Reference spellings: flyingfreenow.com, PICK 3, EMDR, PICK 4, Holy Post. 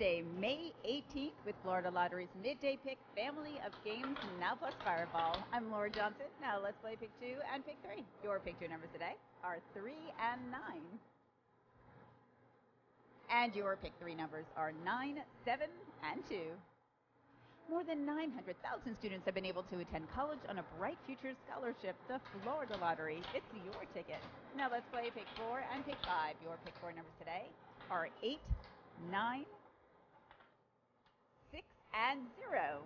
Wednesday, May 18th with Florida Lottery's Midday Pick Family of Games. Now plus Fireball. I'm Laura Johnson. Now let's play Pick 2 and Pick 3. Your Pick 2 numbers today are 3 and 9. And your Pick 3 numbers are 9, 7, and 2. More than 900,000 students have been able to attend college on a Bright Futures Scholarship, the Florida Lottery. It's your ticket. Now let's play Pick 4 and Pick 5. Your Pick 4 numbers today are 8, 9, 6, and 0.